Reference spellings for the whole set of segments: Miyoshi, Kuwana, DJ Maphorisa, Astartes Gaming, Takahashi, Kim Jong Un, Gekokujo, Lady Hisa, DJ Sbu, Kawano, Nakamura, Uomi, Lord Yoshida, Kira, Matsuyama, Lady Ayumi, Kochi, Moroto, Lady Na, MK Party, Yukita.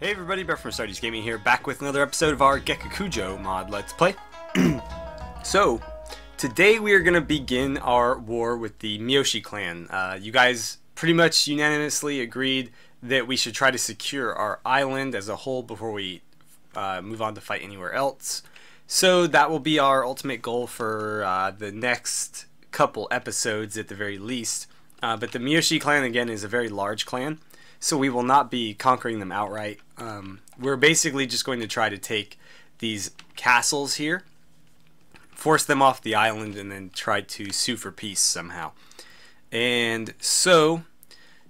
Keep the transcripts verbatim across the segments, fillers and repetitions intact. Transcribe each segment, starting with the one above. Hey everybody, Brett from Astartes Gaming here, back with another episode of our Gekokujo mod Let's Play. So, today we are going to begin our war with the Miyoshi clan. Uh, you guys pretty much unanimously agreed that we should try to secure our island as a whole before we uh, move on to fight anywhere else. So that will be our ultimate goal for uh, the next couple episodes at the very least. Uh, but the Miyoshi clan, again, is a very large clan. So we will not be conquering them outright. Um, we're basically just going to try to take these castles here, force them off the island, and then try to sue for peace somehow. And so,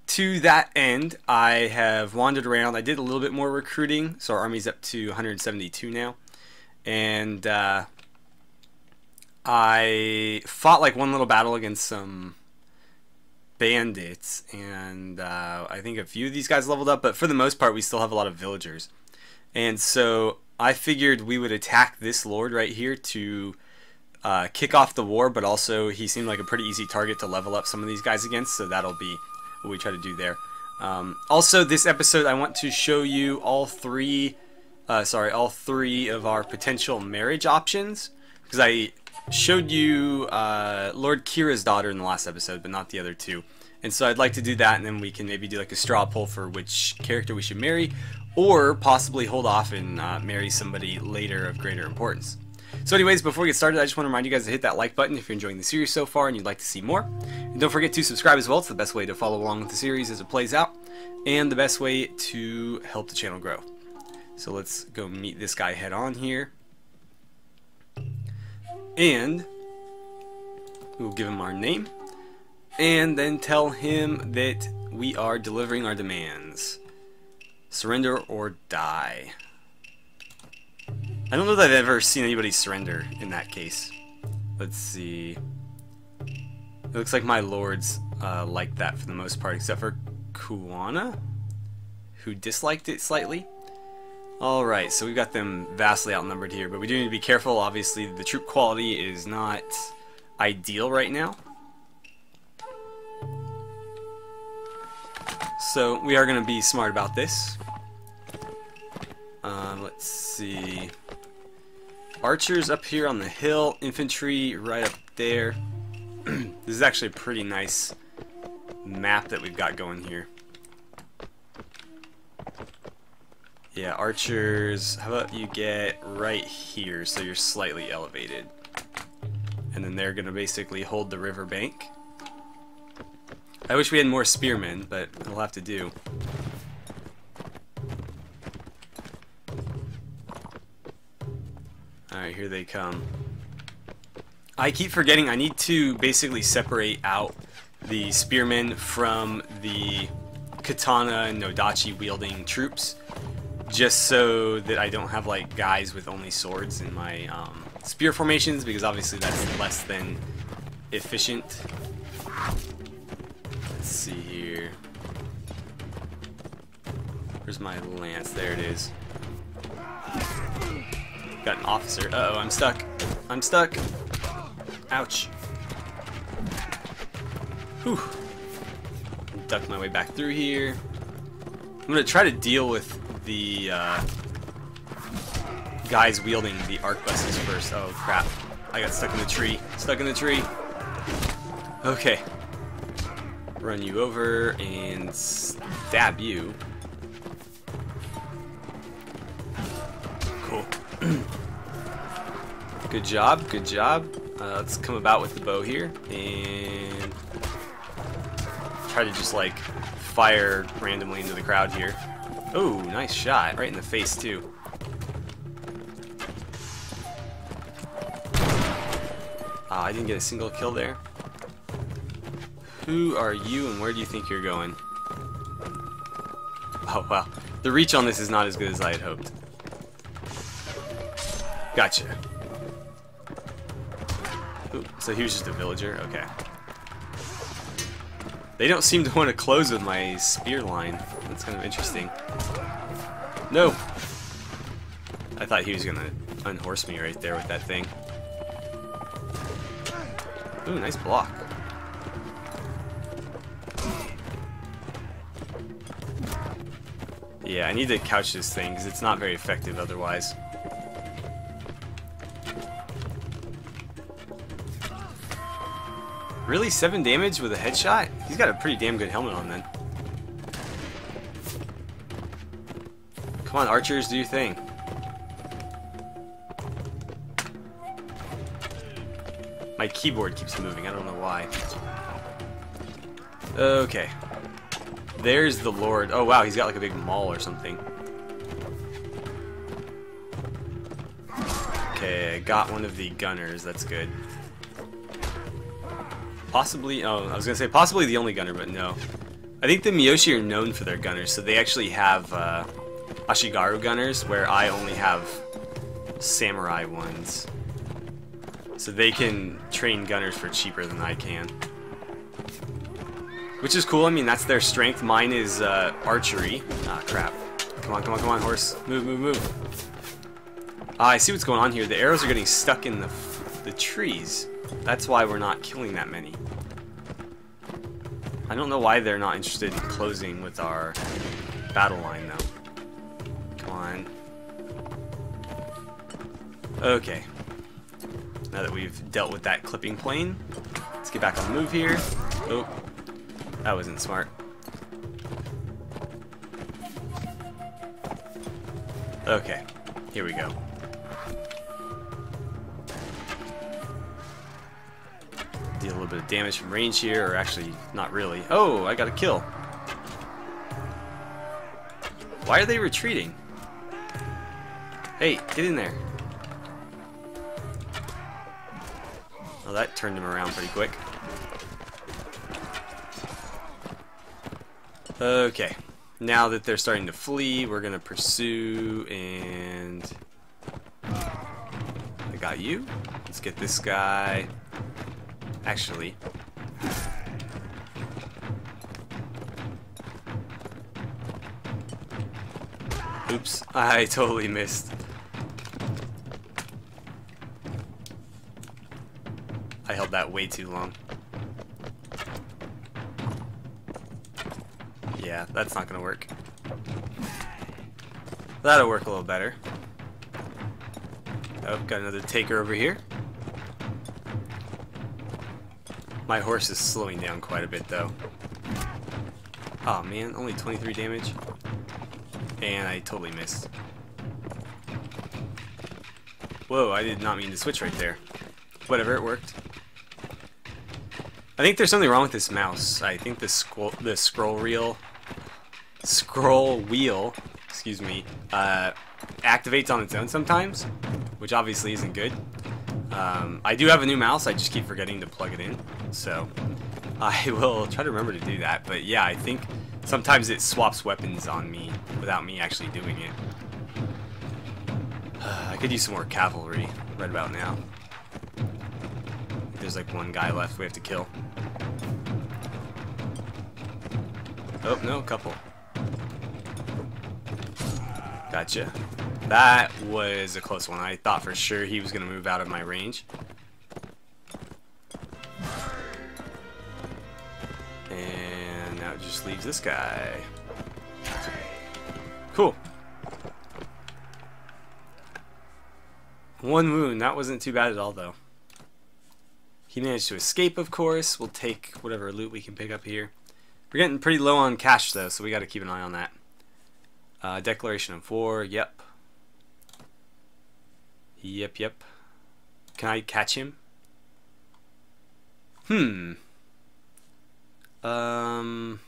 to that end, I have wandered around. I did a little bit more recruiting, so our army's up to one hundred seventy-two now. And uh, I fought like one little battle against some bandits, and uh, I think a few of these guys leveled up, but for the most part we still have a lot of villagers. And so I figured we would attack this lord right here to uh, kick off the war, but also he seemed like a pretty easy target to level up some of these guys against, so that'll be what we try to do there. Um, also, this episode I want to show you all three uh, sorry all three of our potential marriage options, because I showed you uh, Lord Kira's daughter in the last episode, but not the other two. And so I'd like to do that, and then we can maybe do like a straw poll for which character we should marry, or possibly hold off and uh, marry somebody later of greater importance. So anyways, before we get started, I just want to remind you guys to hit that like button if you're enjoying the series so far and you'd like to see more. And don't forget to subscribe as well. It's the best way to follow along with the series as it plays out, and the best way to help the channel grow. So let's go meet this guy head on here. And we'll give him our name, and then tell him that we are delivering our demands. Surrender or die. I don't know that I've ever seen anybody surrender in that case. Let's see. It looks like my lords uh, liked that for the most part, except for Kuwana, who disliked it slightly. Alright, so we've got them vastly outnumbered here, but we do need to be careful. Obviously, the troop quality is not ideal right now. So, we are going to be smart about this. Um, let's see. Archers up here on the hill, infantry right up there. This is actually a pretty nice map that we've got going here. Yeah, archers, how about you get right here so you're slightly elevated. And then they're going to basically hold the river bank. I wish we had more spearmen, but we'll have to do. Alright, here they come. I keep forgetting I need to basically separate out the spearmen from the katana and nodachi wielding troops, just so that I don't have like guys with only swords in my um, spear formations, because obviously that's less than efficient. Let's see here. Where's my lance? There it is. Got an officer. Uh-oh, I'm stuck. I'm stuck. Ouch. Whew. Duck my way back through here. I'm going to try to deal with the uh, guys wielding the arquebuses first. Oh crap, I got stuck in the tree. Stuck in the tree. Okay. Run you over and stab you. Cool. Good job, good job. Uh, let's come about with the bow here and try to just like fire randomly into the crowd here. Oh, nice shot. Right in the face, too. Ah, I didn't get a single kill there. Who are you and where do you think you're going? Oh, wow. The reach on this is not as good as I had hoped. Gotcha. Ooh, so he was just a villager? Okay. They don't seem to want to close with my spear line. That's kind of interesting. No! I thought he was gonna unhorse me right there with that thing. Ooh, nice block. Yeah, I need to couch this thing because it's not very effective otherwise. Really? Seven damage with a headshot? He's got a pretty damn good helmet on then. Come on, archers, do your thing. My keyboard keeps moving, I don't know why. Okay. There's the Lord. Oh wow, he's got like a big maul or something. Okay, I got one of the gunners, that's good. Possibly, oh, I was gonna say possibly the only gunner, but no. I think the Miyoshi are known for their gunners, so they actually have uh, Ashigaru gunners, where I only have samurai ones. So they can train gunners for cheaper than I can. Which is cool, I mean, that's their strength. Mine is uh, archery. Ah, crap. Come on, come on, come on, horse. Move, move, move. Ah, I see what's going on here. The arrows are getting stuck in the, the trees. That's why we're not killing that many. I don't know why they're not interested in closing with our battle line, though. Come on. Okay. Now that we've dealt with that clipping plane, let's get back on the move here. Oh, that wasn't smart. Okay, here we go. Deal a little bit of damage from range here, or actually, not really. Oh, I got a kill. Why are they retreating? Hey, get in there. Oh, that turned him around pretty quick. Okay. Now that they're starting to flee, we're going to pursue and... I got you. Let's get this guy. Actually. Oops. I totally missed. I held that way too long. Yeah, that's not gonna work. That'll work a little better. Oh, got another taker over here. My horse is slowing down quite a bit though. Oh man, only twenty-three damage. And I totally missed. Whoa, I did not mean to switch right there. Whatever, it worked. I think there's something wrong with this mouse. I think the scroll, the scroll reel, scroll wheel, excuse me, uh, activates on its own sometimes, which obviously isn't good. Um, I do have a new mouse. I just keep forgetting to plug it in, so I will try to remember to do that. But yeah, I think sometimes it swaps weapons on me without me actually doing it. Uh, I could use some more cavalry right about now. There's like one guy left we have to kill. Oh, no, a couple. Gotcha. That was a close one. I thought for sure he was going to move out of my range. And now it just leaves this guy. Cool. One wound. That wasn't too bad at all, though. He managed to escape, of course. We'll take whatever loot we can pick up here. We're getting pretty low on cash, though, so we got to keep an eye on that. Uh, declaration of war. Yep. Yep, yep. Can I catch him? Hmm. Um.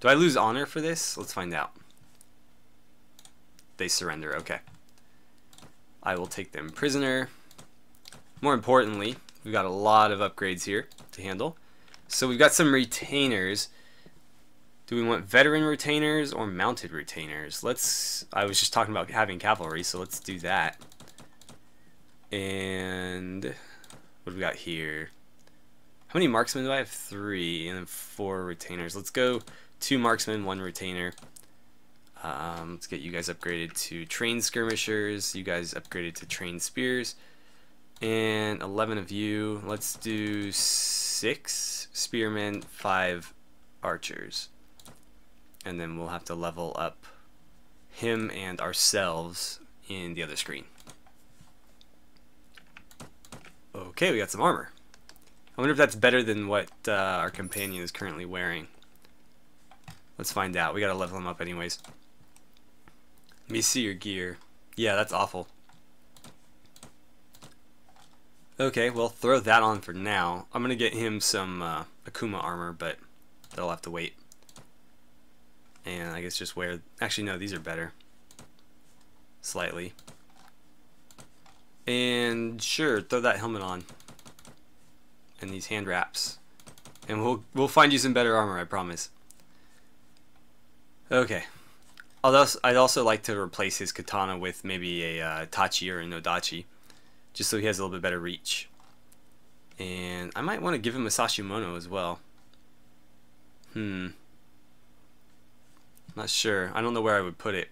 Do I lose honor for this? Let's find out. They surrender. Okay. I will take them prisoner. More importantly, we've got a lot of upgrades here to handle. So we've got some retainers. Do we want veteran retainers or mounted retainers? Let's, I was just talking about having cavalry, so let's do that. And what do we got here? How many marksmen do I have? Three, and then four retainers. Let's go two marksmen, one retainer. Um, let's get you guys upgraded to trained skirmishers. You guys upgraded to trained spears. And eleven of you. Let's do six spearmen, five archers. and then we'll have to level up him and ourselves in the other screen. Okay, we got some armor. I wonder if that's better than what uh, our companion is currently wearing. Let's find out. We gotta level him up anyways. Let me see your gear. Yeah, that's awful. Okay, well, throw that on for now. I'm gonna get him some uh, Akuma armor, but that'll have to wait. And I guess just wear... Actually, no, these are better. Slightly. And sure, throw that helmet on. And these hand wraps. And we'll, we'll find you some better armor, I promise. Okay. Although I'd also like to replace his katana with maybe a uh, Tachi or an Odachi, just so he has a little bit better reach. And I might want to give him a Sashimono as well. Hmm. Not sure. I don't know where I would put it.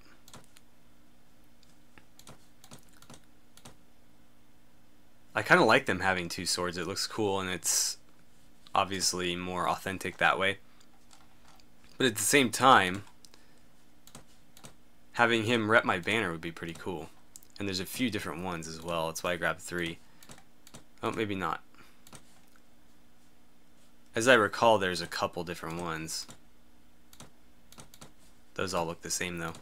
I kind of like them having two swords. It looks cool, and it's obviously more authentic that way. But at the same time, having him rep my banner would be pretty cool. And there's a few different ones as well. That's why I grabbed three. Oh, maybe not. As I recall, there's a couple different ones. Those all look the same, though.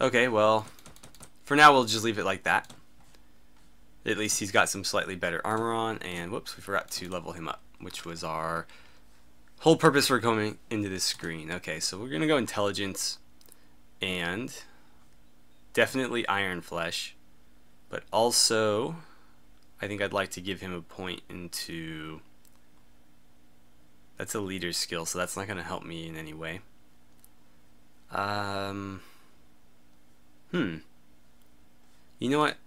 Okay, well, for now we'll just leave it like that. At least he's got some slightly better armor on, and whoops, we forgot to level him up, which was our whole purpose for coming into this screen. Okay, so we're going to go intelligence, and definitely iron flesh, but also I think I'd like to give him a point into... That's a leader skill, so that's not going to help me in any way. Um, hmm. You know what?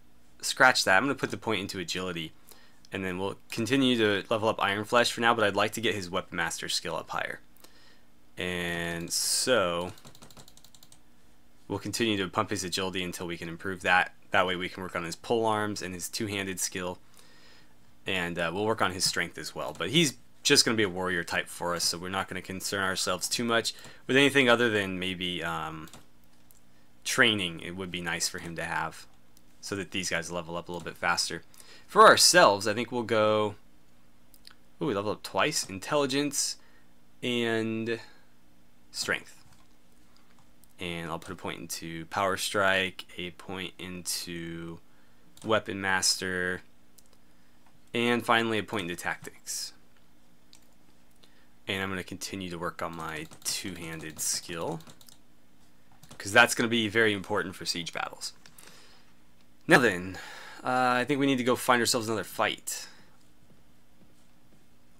Scratch that. I'm going to put the point into agility, and then we'll continue to level up Iron Flesh for now, but I'd like to get his Weapon Master skill up higher. And so we'll continue to pump his agility until we can improve that. That way we can work on his pole arms and his two-handed skill, and uh, we'll work on his strength as well. But he's just going to be a warrior type for us, so we're not going to concern ourselves too much with anything other than maybe um, training. It would be nice for him to have, so that these guys level up a little bit faster. For ourselves, I think we'll go... Ooh, we level up twice. Intelligence and strength. And I'll put a point into Power Strike, a point into Weapon Master, and finally a point into Tactics. And I'm going to continue to work on my two-handed skill, because that's going to be very important for siege battles. Now then, uh, I think we need to go find ourselves another fight.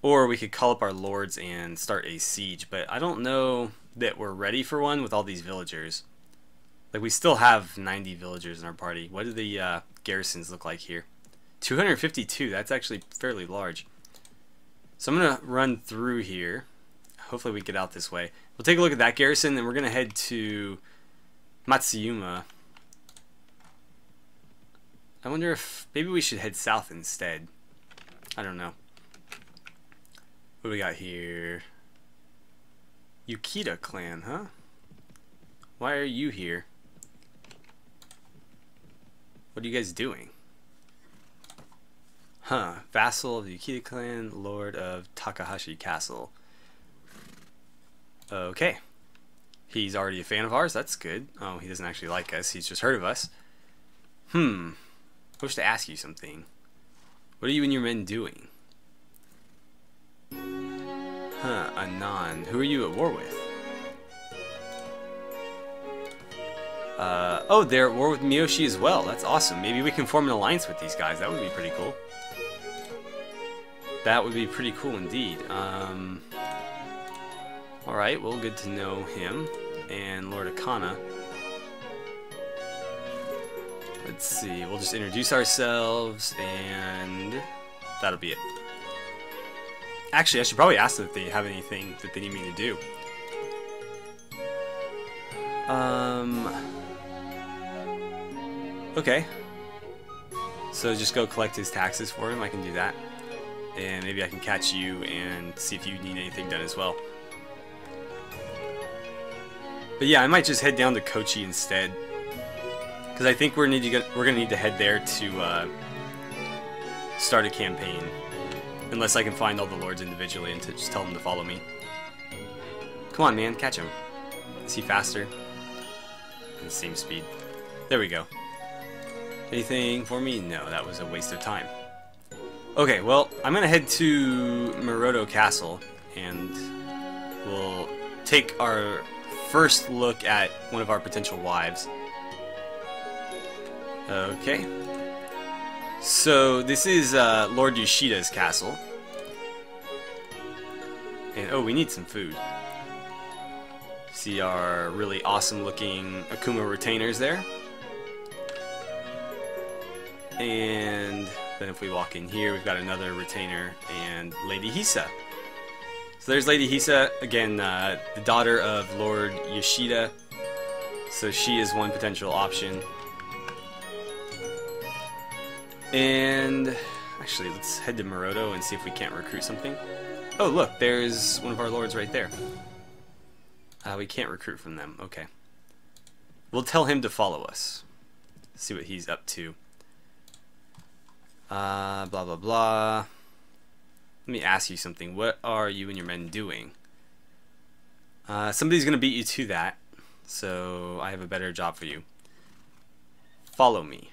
Or we could call up our lords and start a siege, but I don't know that we're ready for one with all these villagers. Like, we still have ninety villagers in our party. What do the uh, garrisons look like here? two hundred fifty-two, that's actually fairly large. So I'm going to run through here. Hopefully we get out this way. We'll take a look at that garrison, then we're going to head to Matsuyama. I wonder if maybe we should head south instead. I don't know. What do we got here? Yukita clan, huh? Why are you here? What are you guys doing? Huh, vassal of the Yukita clan, lord of Takahashi castle. Okay. He's already a fan of ours, that's good. Oh, he doesn't actually like us, he's just heard of us. Hmm. I wish to ask you something. What are you and your men doing? Huh, Anon. Who are you at war with? Uh, oh, they're at war with Miyoshi as well. That's awesome. Maybe we can form an alliance with these guys. That would be pretty cool. That would be pretty cool indeed. Um, Alright, well, good to know him. And Lord Akana. Let's see, we'll just introduce ourselves, and that'll be it. Actually, I should probably ask them if they have anything that they need me to do. Um... Okay. So just go collect his taxes for him, I can do that. And maybe I can catch you and see if you need anything done as well. But yeah, I might just head down to Kochi instead, because I think we're need to get, we're gonna need to head there to uh, start a campaign, unless I can find all the lords individually and to just tell them to follow me. Come on, man, catch him. Is he faster? And same speed. There we go. Anything for me? No, that was a waste of time. Okay, well, I'm gonna head to Moroto Castle, and we'll take our first look at one of our potential wives. Okay. So, this is uh, Lord Yoshida's castle. And, oh, we need some food. See our really awesome looking Akuma retainers there. And then if we walk in here, we've got another retainer and Lady Hisa. So there's Lady Hisa, again, uh, the daughter of Lord Yoshida. So she is one potential option. And actually, let's head to Moroto and see if we can't recruit something. Oh, look, there's one of our lords right there. Uh, we can't recruit from them. Okay. We'll tell him to follow us. See what he's up to. Uh, blah, blah, blah. Let me ask you something. What are you and your men doing? Uh, somebody's going to beat you to that, so I have a better job for you. Follow me.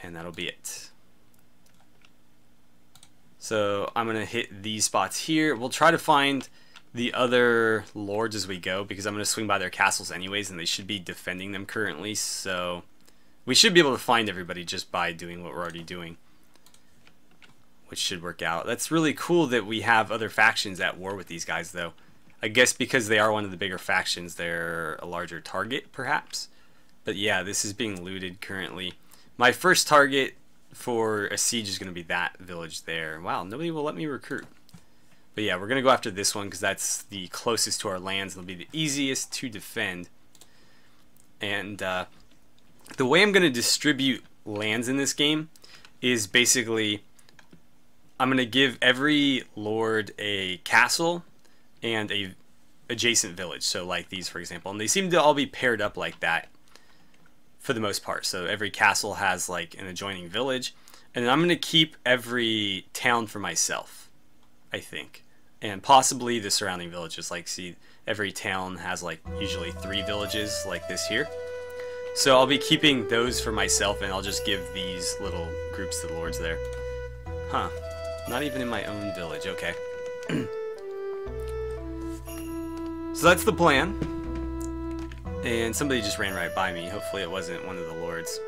And that'll be it. So I'm going to hit these spots here. We'll try to find the other lords as we go, because I'm going to swing by their castles anyways, and they should be defending them currently, so we should be able to find everybody just by doing what we're already doing, which should work out. That's really cool that we have other factions at war with these guys, though. I guess because they are one of the bigger factions, they're a larger target, perhaps? But yeah, this is being looted currently. My first target for a siege is going to be that village there. Wow, nobody will let me recruit. But yeah, we're going to go after this one because that's the closest to our lands. It'll be the easiest to defend. And uh, the way I'm going to distribute lands in this game is basically I'm going to give every lord a castle and a adjacent village. So like these, for example. And they seem to all be paired up like that for the most part. So every castle has like an adjoining village. And then I'm going to keep every town for myself, I think, and possibly the surrounding villages. Like, see, every town has like usually three villages like this here, so I'll be keeping those for myself, and I'll just give these little groups to the lords there. Huh, not even in my own village. Okay. So that's the plan. And somebody just ran right by me. Hopefully it wasn't one of the lords.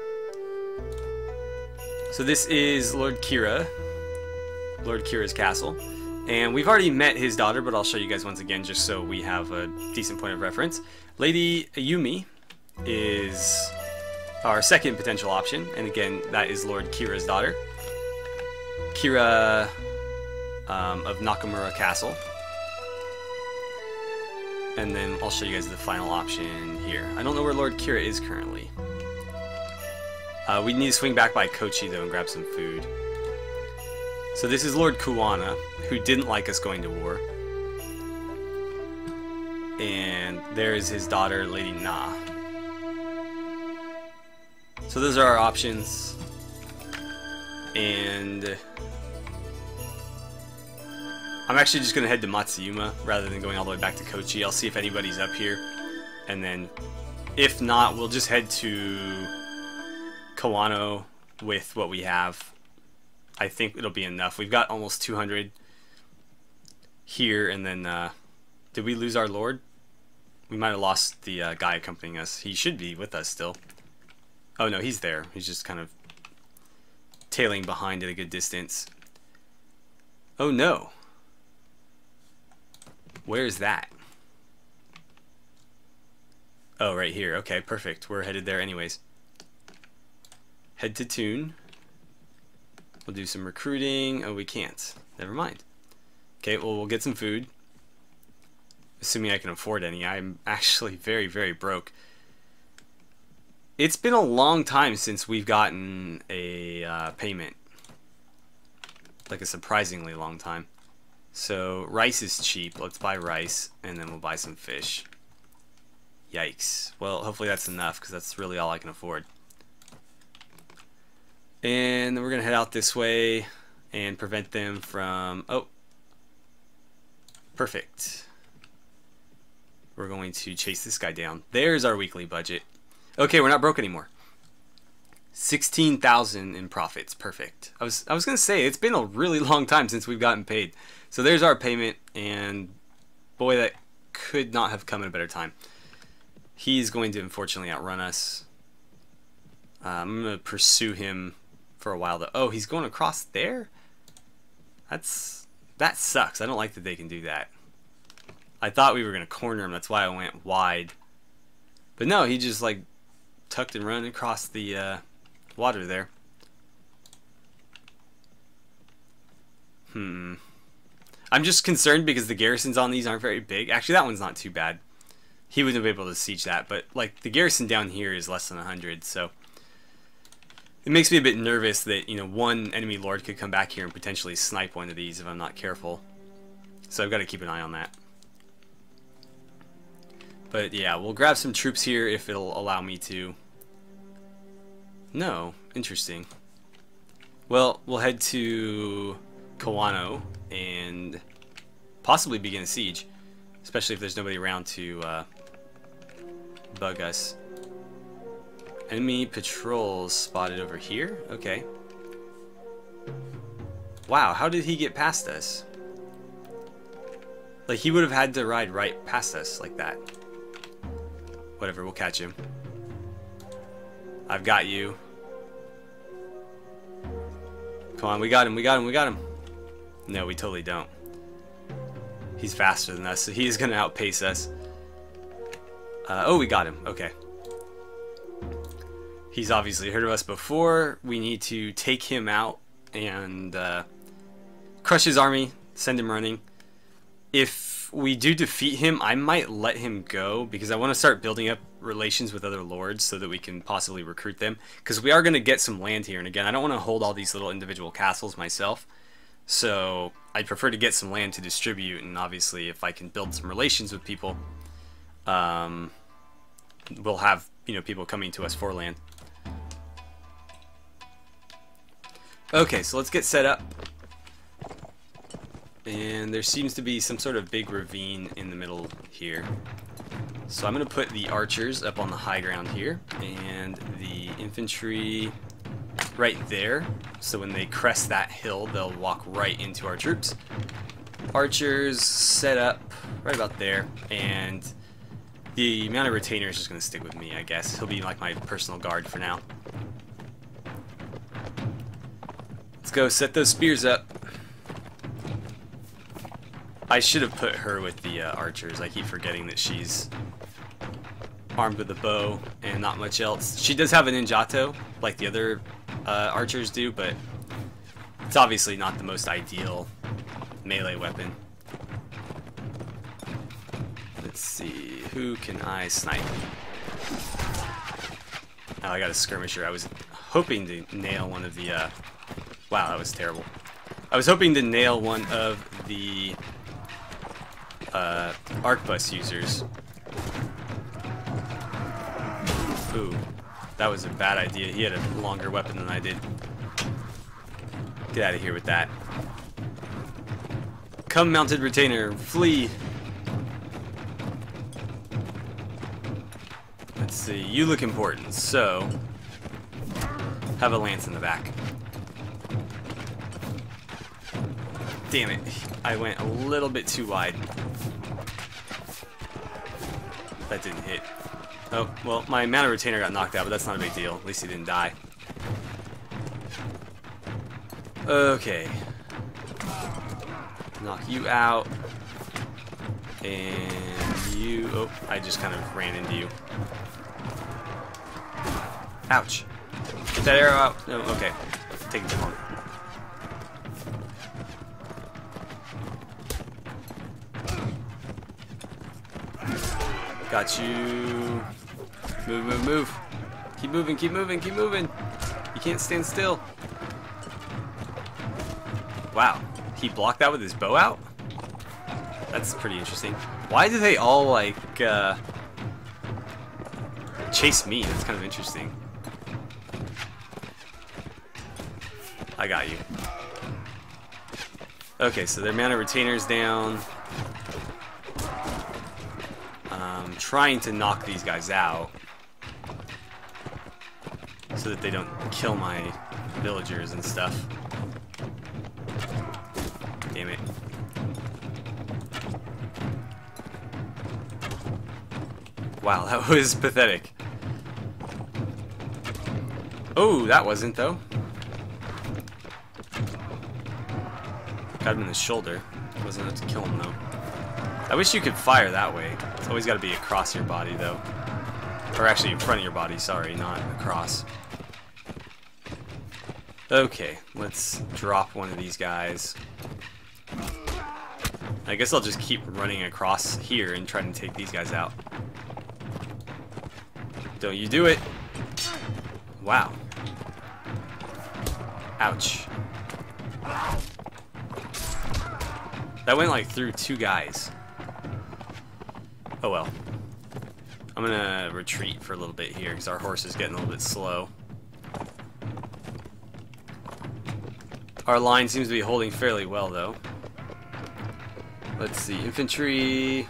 So this is Lord Kira, Lord Kira's castle. And we've already met his daughter, but I'll show you guys once again just so we have a decent point of reference. Lady Ayumi is our second potential option, and again, that is Lord Kira's daughter. Kira um, of Nakamura Castle. And then I'll show you guys the final option here. I don't know where Lord Kira is currently. Uh, we need to swing back by Kochi, though, and grab some food. So this is Lord Kuwana, who didn't like us going to war. And there is his daughter, Lady Na. So those are our options. And I'm actually just going to head to Matsuyama rather than going all the way back to Kochi. I'll see if anybody's up here. And then if not, we'll just head to Kawano with what we have. I think it'll be enough. We've got almost two hundred here, and then uh, did we lose our lord? We might have lost the uh, guy accompanying us. He should be with us still. Oh no, he's there. He's just kind of tailing behind at a good distance. Oh no. Where's that? Oh, right here. Okay, perfect. We're headed there anyways. Head to Tune. We'll do some recruiting. Oh, we can't. Never mind. Okay, well, we'll get some food. Assuming I can afford any. I'm actually very, very broke. It's been a long time since we've gotten a uh, payment. Like a surprisingly long time. So, rice is cheap. Let's buy rice, and then we'll buy some fish. Yikes. Well, hopefully that's enough, because that's really all I can afford. And then we're going to head out this way and prevent them from... Oh. Perfect. We're going to chase this guy down. There's our weekly budget. Okay, we're not broke anymore. sixteen thousand in profits. Perfect. I was I was going to say, it's been a really long time since we've gotten paid. So there's our payment, and boy, that could not have come at a better time. He's going to unfortunately outrun us. Uh, I'm going to pursue him for a while though. Oh, he's going across there? That's that sucks. I don't like that they can do that. I thought we were going to corner him. That's why I went wide. But no, he just like tucked and run across the uh, water there. Hmm. I'm just concerned because the garrisons on these aren't very big. Actually, that one's not too bad. He wouldn't be able to siege that, but like the garrison down here is less than one hundred, so it makes me a bit nervous that, you know, one enemy lord could come back here and potentially snipe one of these if I'm not careful. So I've got to keep an eye on that. But yeah, we'll grab some troops here if it'll allow me to. No, interesting. Well, we'll head to Kawano and possibly begin a siege, especially if there's nobody around to uh, bug us. Enemy patrols spotted over here? Okay. Wow, how did he get past us? Like, he would have had to ride right past us like that. Whatever, we'll catch him. I've got you. Come on, we got him, we got him, we got him. No, we totally don't. He's faster than us, so he is going to outpace us. Uh, oh, we got him. Okay. He's obviously heard of us before. We need to take him out and uh, crush his army, send him running. If we do defeat him, I might let him go because I want to start building up relations with other lords so that we can possibly recruit them. Because we are going to get some land here. And again, I don't want to hold all these little individual castles myself. So I'd prefer to get some land to distribute, and obviously if I can build some relations with people, um, we'll have, you know, people coming to us for land. Okay, so let's get set up. And there seems to be some sort of big ravine in the middle here. So I'm going to put the archers up on the high ground here, and the infantry right there, so when they crest that hill they'll walk right into our troops. Archers set up right about there, and the amount of retainers is just going to stick with me, I guess. He'll be like my personal guard for now. Let's go set those spears up. I should have put her with the uh, archers. I keep forgetting that she's armed with a bow and not much else. She does have an ninjato like the other Uh, archers do, but it's obviously not the most ideal melee weapon. Let's see, who can I snipe? Oh, I got a skirmisher. I was hoping to nail one of the, uh, wow, that was terrible. I was hoping to nail one of the uh, arquebus users. Ooh. That was a bad idea. He had a longer weapon than I did. Get out of here with that. Come, mounted retainer. Flee. Let's see. You look important, so have a lance in the back. Damn it. I went a little bit too wide. That didn't hit. Oh, well, my mana retainer got knocked out, but that's not a big deal. At least he didn't die. Okay. Knock you out. And you... Oh, I just kind of ran into you. Ouch. Get that arrow out. No, okay. Take it too long. Got you. Move, move, move. Keep moving, keep moving, keep moving. You can't stand still. Wow. He blocked that with his bow out? That's pretty interesting. Why do they all, like, uh, chase me. That's kind of interesting. I got you. Okay, so their mana retainer's down. Um, trying to knock these guys out so that they don't kill my villagers and stuff. Damn it. Wow, that was pathetic. Oh, that wasn't though. Got him in the shoulder. Wasn't enough to kill him though. I wish you could fire that way. It's always got to be across your body though. Or actually in front of your body, sorry, not across. Okay, let's drop one of these guys. I guess I'll just keep running across here and trying to take these guys out. Don't you do it. Wow. Ouch. That went like through two guys. Oh well. I'm gonna retreat for a little bit here because our horse is getting a little bit slow. Our line seems to be holding fairly well though. Let's see. Infantry.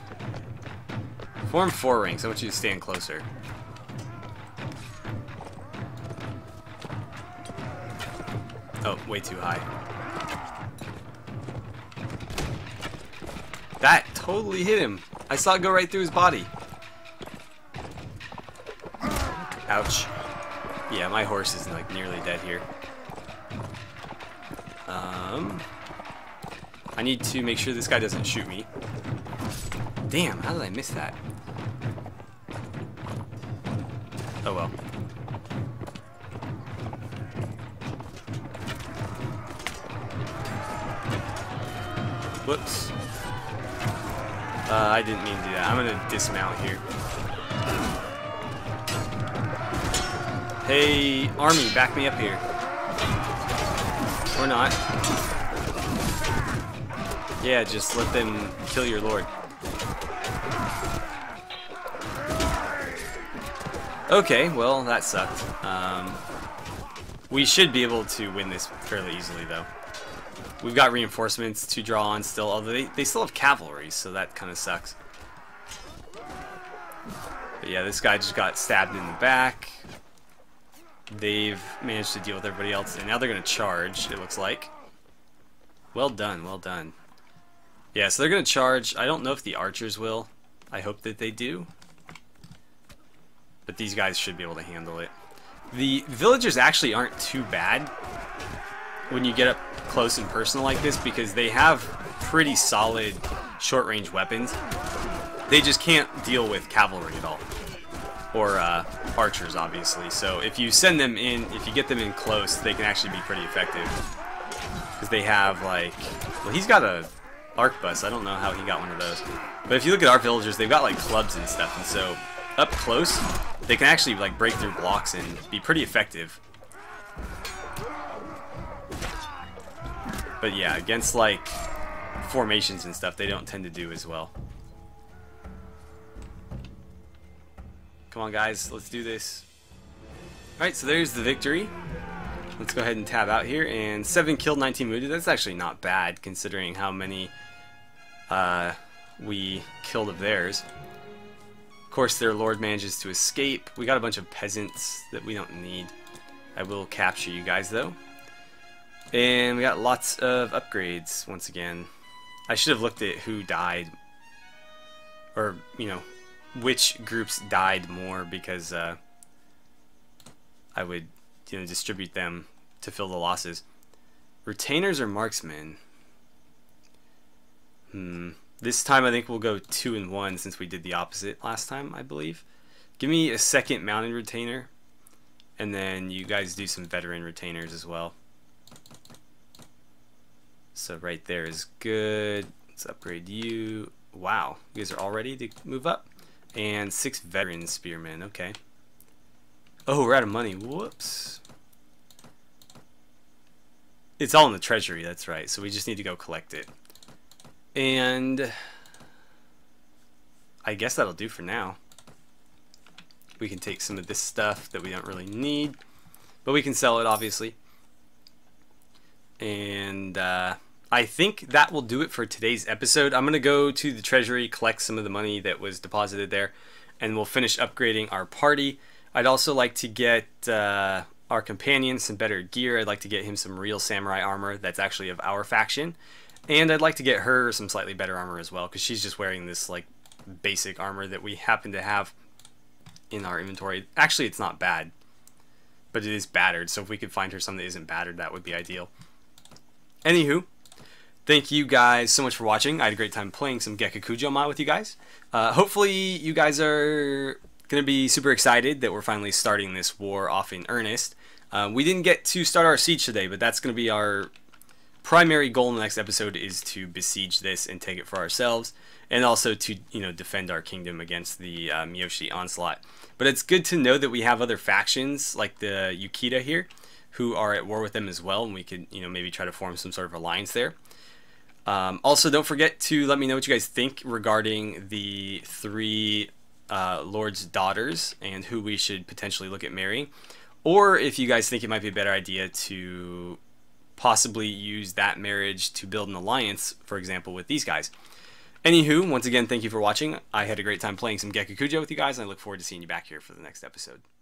Form four ranks. I want you to stand closer. Oh, way too high. That totally hit him. I saw it go right through his body. Ouch. Yeah, my horse is like nearly dead here. Um, I need to make sure this guy doesn't shoot me. Damn, how did I miss that? Oh well. Whoops. Uh, I didn't mean to do that. I'm gonna dismount here. Hey, army, back me up here. Or not. Yeah, just let them kill your lord. Okay, well, that sucked. Um, we should be able to win this fairly easily, though. We've got reinforcements to draw on still, although they, they still have cavalry, so that kind of sucks. But yeah, this guy just got stabbed in the back. They've managed to deal with everybody else, and now they're going to charge, it looks like. Well done, well done. Yeah, so they're going to charge. I don't know if the archers will. I hope that they do. But these guys should be able to handle it. The villagers actually aren't too bad when you get up close and personal like this, because they have pretty solid short-range weapons. They just can't deal with cavalry at all, or uh, archers obviously. So if you send them in, if you get them in close, they can actually be pretty effective, because they have like, well, he's got a arquebus. I don't know how he got one of those, but if you look at our villagers, they've got like clubs and stuff, and so up close they can actually like break through blocks and be pretty effective. But yeah, against like formations and stuff, they don't tend to do as well. Come on guys, let's do this. Alright, so there's the victory. Let's go ahead and tab out here, and seven killed, nineteen wounded. That's actually not bad considering how many uh, we killed of theirs. Of course their lord manages to escape. We got a bunch of peasants that we don't need. I will capture you guys though. And we got lots of upgrades once again. I should have looked at who died, or you know, which groups died more, because uh, I would you know distribute them to fill the losses. Retainers or marksmen? Hmm. This time I think we'll go two and one since we did the opposite last time, I believe. Give me a second mounted retainer, and then you guys do some veteran retainers as well. So right there is good. Let's upgrade you. Wow, you guys are all ready to move up. And six veteran spearmen, okay. Oh, we're out of money, whoops. It's all in the treasury, that's right. So we just need to go collect it. And I guess that'll do for now. We can take some of this stuff that we don't really need, but we can sell it, obviously. And uh, I think that will do it for today's episode. I'm going to go to the treasury, collect some of the money that was deposited there, and we'll finish upgrading our party. I'd also like to get uh, our companion some better gear. I'd like to get him some real samurai armor that's actually of our faction. And I'd like to get her some slightly better armor as well, because she's just wearing this like basic armor that we happen to have in our inventory. Actually, it's not bad, but it is battered. So if we could find her something that isn't battered, that would be ideal. Anywho, thank you guys so much for watching. I had a great time playing some Gekokujo mod with you guys. Uh, hopefully you guys are going to be super excited that we're finally starting this war off in earnest. Uh, we didn't get to start our siege today, but that's going to be our primary goal in the next episode, is to besiege this and take it for ourselves, and also to, you know, defend our kingdom against the uh, Miyoshi onslaught. But it's good to know that we have other factions like the Yukita here who are at war with them as well, and we could, you know, maybe try to form some sort of alliance there. Um, also, don't forget to let me know what you guys think regarding the three uh, Lord's daughters and who we should potentially look at marrying, or if you guys think it might be a better idea to possibly use that marriage to build an alliance, for example, with these guys. Anywho, once again, thank you for watching. I had a great time playing some Gekokujo with you guys, and I look forward to seeing you back here for the next episode.